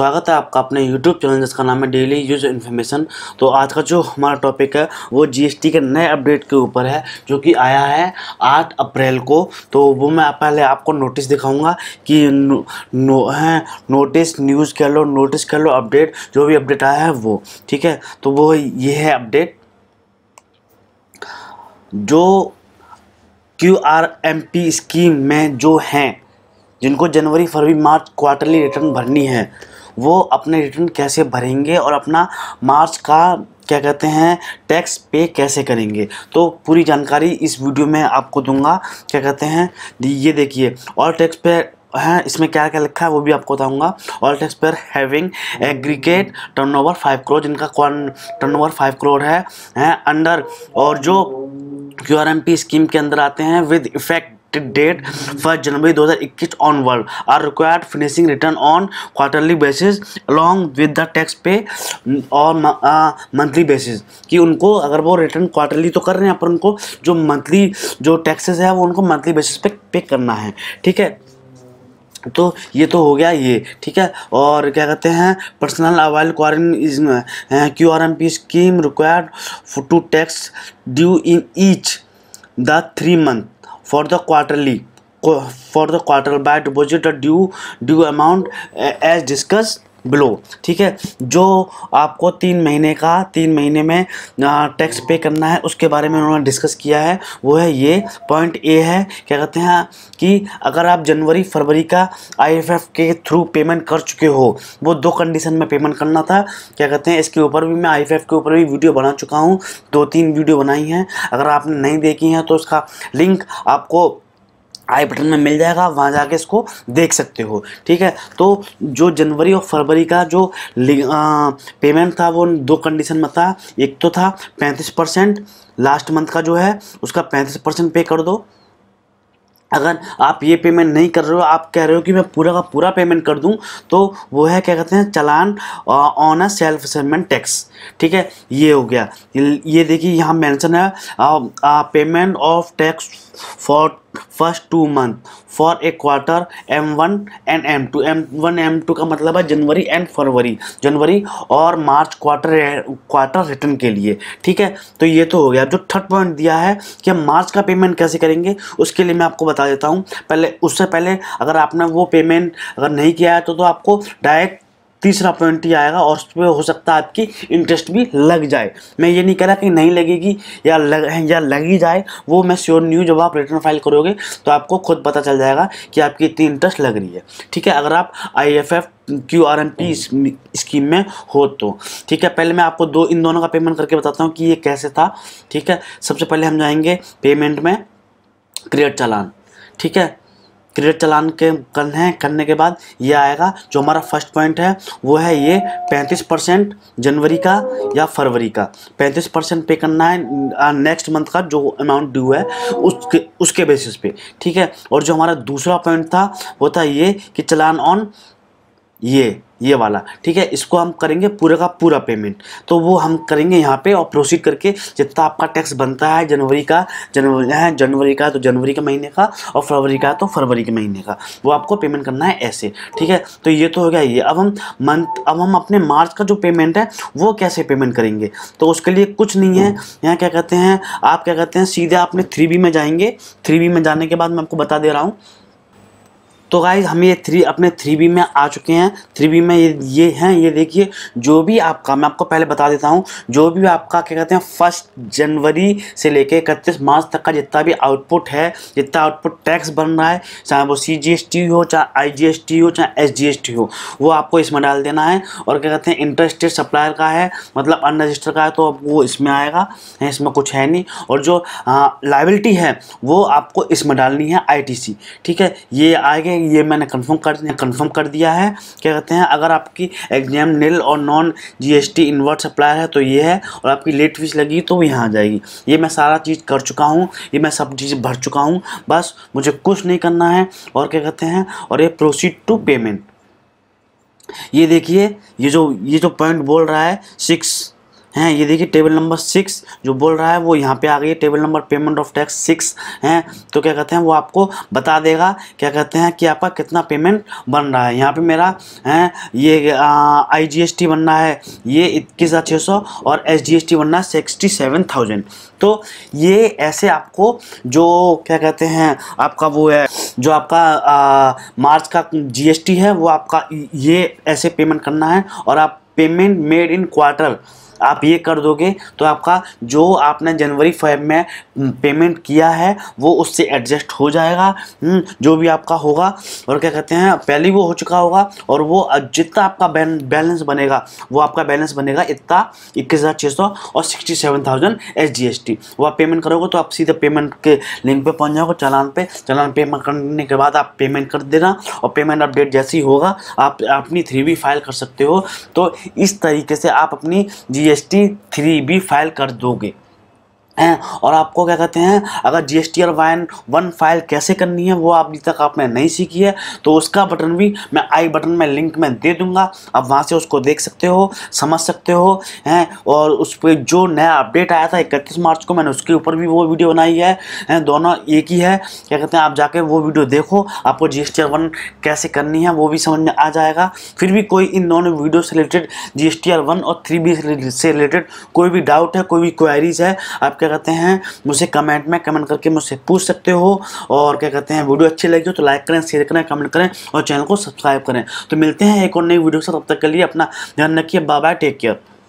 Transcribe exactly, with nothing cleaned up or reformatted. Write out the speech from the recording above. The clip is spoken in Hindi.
स्वागत है आपका अपने यूट्यूब चैनल जिसका नाम है डेली यूज इन्फॉर्मेशन। तो आज का जो हमारा टॉपिक है वो जीएसटी के नए अपडेट के ऊपर है जो कि आया है आठ अप्रैल को। तो वो मैं पहले आपको नोटिस दिखाऊंगा कि नो, नो है नोटिस न्यूज़ कह लो नोटिस कह लो अपडेट जो भी अपडेट आया है वो ठीक है। तो वो ये है अपडेट जो Q R M P scheme में जो हैं जिनको जनवरी फरवरी मार्च क्वार्टरली रिटर्न भरनी है वो अपने रिटर्न कैसे भरेंगे और अपना मार्च का क्या कहते हैं टैक्स पे कैसे करेंगे। तो पूरी जानकारी इस वीडियो में आपको दूंगा। क्या कहते हैं ये देखिए ऑल टैक्स पे है, इसमें क्या क्या लिखा है वो भी आपको बताऊंगा। All tax payer having aggregate turnover five crore जिनका टर्नओवर फाइव करोड़ है, है अंडर और जो Q R M P scheme के अंदर आते हैं with effect date first January दो हज़ार इक्कीस onward are required finishing return on quarterly basis along with the tax pay और मंथली बेसिस कि उनको अगर वो रिटर्न क्वार्टरली तो कर रहे हैं पर उनको जो मंथली जो टैक्सेस है वो उनको मंथली बेसिस पे पे करना है ठीक है। तो ये तो हो गया ये ठीक है। और क्या कहते हैं पर्सनल अवाइल क्वारन Q R M P scheme required to tax due in each the three month for the quarterly for the quarter by deposit the due due amount as discussed below ठीक है। जो आपको तीन महीने का तीन महीने में टैक्स पे करना है उसके बारे में उन्होंने डिस्कस किया है वो है ये पॉइंट ए है। क्या कहते हैं कि अगर आप जनवरी फरवरी का आई एफ एफ के थ्रू पेमेंट कर चुके हो वो दो कंडीशन में पेमेंट करना था। क्या कहते हैं इसके ऊपर भी मैं आई एफ एफ के ऊपर भी वीडियो बना चुका हूँ, दो तीन वीडियो बनाई हैं, अगर आपने नहीं देखी हैं तो उसका लिंक आपको आई बटन में मिल जाएगा, वहाँ जाके इसको देख सकते हो ठीक है। तो जो जनवरी और फरवरी का जो आ, पेमेंट था वो दो कंडीशन में था, एक तो था पैंतीस परसेंट लास्ट मंथ का जो है उसका पैंतीस परसेंट पे कर दो। अगर आप ये पेमेंट नहीं कर रहे हो, आप कह रहे हो कि मैं पूरा का पूरा पेमेंट कर दूं, तो वो है क्या कहते हैं चालान on a self assessment tax ठीक है। ये हो गया ये देखिए यहाँ मेंशन है payment of tax for first two month for a quarter M one and M two M one M two का मतलब है जनवरी एंड फरवरी जनवरी और मार्च क्वार्टर क्वार्टर रिटर्न के लिए ठीक है। तो ये तो हो गया। जो थर्ड पॉइंट दिया है कि हम मार्च का पेमेंट कैसे करेंगे उसके लिए मैं आपको बता देता हूँ। पहले उससे पहले अगर आपने वो पेमेंट अगर नहीं किया है तो, तो आपको डायरेक्ट तीसरा पॉइंट ही आएगा और उस पर हो सकता है आपकी इंटरेस्ट भी लग जाए। मैं ये नहीं कह रहा कि नहीं लगेगी या लग या लग ही जाए, वो मैं श्योर नहीं हूँ। जब आप रिटर्न फाइल करोगे तो आपको खुद पता चल जाएगा कि आपकी इतनी इंटरेस्ट लग रही है ठीक है, अगर आप I F F Q R M P scheme में हो तो ठीक है। पहले मैं आपको दो इन दोनों का पेमेंट करके बताता हूँ कि ये कैसे था ठीक है। सबसे पहले हम जाएंगे पेमेंट में क्रेडिट चालान ठीक है। क्रेडिट चालान के करने करने के बाद ये आएगा जो हमारा फर्स्ट पॉइंट है वो है ये पैंतीस परसेंट जनवरी का या फरवरी का पैंतीस परसेंट पे करना है नेक्स्ट मंथ का जो अमाउंट ड्यू है उसके उसके बेसिस पे ठीक है। और जो हमारा दूसरा पॉइंट था वो था ये कि चालान ऑन ये ये वाला ठीक है, इसको हम करेंगे पूरे का पूरा पेमेंट। तो वो हम करेंगे यहाँ पे और प्रोसीड करके जितना आपका टैक्स बनता है जनवरी का जनवरी है जनवरी का तो जनवरी के महीने का और फरवरी का तो फरवरी के महीने का वो आपको पेमेंट करना है ऐसे ठीक है। तो ये तो हो गया ये। अब हम मंथ अब हम अपने मार्च का जो पेमेंट है वो कैसे पेमेंट करेंगे तो उसके लिए कुछ नहीं है यहाँ। क्या कहते हैं आप क्या कहते हैं सीधे आपने थ्री बी में जाएंगे। थ्री बी में जाने के बाद मैं आपको बता दे रहा हूँ। तो गाइज हम ये थ्री अपने थ्री बी में आ चुके हैं। थ्री बी में ये ये हैं ये देखिए जो भी आपका मैं आपको पहले बता देता हूँ जो भी आपका क्या कहते हैं फर्स्ट जनवरी से लेके इकतीस मार्च तक का जितना भी आउटपुट है जितना आउटपुट टैक्स बन रहा है चाहे वो सीजीएसटी हो चाहे आईजीएसटी हो चाहे एसजीएसटी हो वो आपको इसमें डाल देना है। और क्या कहते हैं इंटरेस्टेड सप्लायर का है मतलब अनरजिस्टर का है तो वो इसमें आएगा, इसमें कुछ है नहीं। और जो लायबिलिटी है वो आपको इसमें डालनी है आई टी सी ठीक है। ये आगे ये मैंने कंफर्म कर कंफर्म कर दिया है। क्या कहते हैं अगर आपकी एग्जाम नील और नॉन जीएसटी इनवर्ट सप्लायर है तो ये है और आपकी लेट फीस लगी तो वो यहाँ आ जाएगी। ये मैं सारा चीज़ कर चुका हूँ, ये मैं सब चीज़ भर चुका हूँ, बस मुझे कुछ नहीं करना है। और क्या कहते हैं और ये प्रोसीड टू पेमेंट ये देखिए ये जो ये जो पॉइंट बोल रहा है सिक्स हैं। ये देखिए टेबल नंबर सिक्स जो बोल रहा है वो यहाँ पे आ गई है, table number payment of tax six हैं। तो क्या कहते हैं वो आपको बता देगा क्या कहते हैं कि आपका कितना पेमेंट बन रहा है। यहाँ पे मेरा है ये आईजीएसटी बन रहा है ये इक्कीस हज़ार छः सौ और एसजीएसटी बन रहा है सिक्सटी सेवन थाउजेंड। तो ये ऐसे आपको जो क्या कहते हैं आपका वो है जो आपका आ, मार्च का जीएसटी है वो आपका ये ऐसे पेमेंट करना है। और आप पेमेंट मेड इन क्वार्टर आप ये कर दोगे तो आपका जो आपने जनवरी फाइव में पेमेंट किया है वो उससे एडजस्ट हो जाएगा जो भी आपका होगा। और क्या कहते हैं पहले वो हो चुका होगा और वो जितना आपका बैलेंस बनेगा वो आपका बैलेंस बनेगा इतना इक्कीस हज़ार छः सौ और sixty seven thousand S G S T. वो आप पेमेंट करोगे तो आप सीधे पेमेंट के लिंक पे पहुंच जाओगे चालान पे। चालान पेमेंट करने के बाद आप पेमेंट कर देना और पेमेंट अपडेट जैसे ही होगा आप अपनी थ्री बी फाइल कर सकते हो। तो इस तरीके से आप अपनी G S T three B file कर दोगे हैं। और आपको क्या कहते हैं अगर G S T R one one file कैसे करनी है वो अभी तक आपने नहीं सीखी है तो उसका बटन भी मैं आई बटन में लिंक में दे दूंगा, आप वहां से उसको देख सकते हो, समझ सकते हो हैं। और उस पर जो नया अपडेट आया था इकतीस मार्च को मैंने उसके ऊपर भी वो वीडियो बनाई है, हैं, दोनों एक ही है। क्या कहते हैं आप जाके वो वीडियो देखो, आपको G S T R one कैसे करनी है वो भी समझ में आ जाएगा। फिर भी कोई इन दोनों वीडियो से related G S T R one और थ्री बी से रिलेटेड कोई भी डाउट है, कोई भी क्वेरीज है, आप क्या कहते हैं मुझे कमेंट में कमेंट करके मुझसे पूछ सकते हो। और क्या कहते हैं वीडियो अच्छी लगी हो तो लाइक करें, शेयर करें, कमेंट करें और चैनल को सब्सक्राइब करें। तो मिलते हैं एक और नई वीडियो के साथ, तब तक के लिए अपना ध्यान रखिए, बाय बाय, टेक केयर।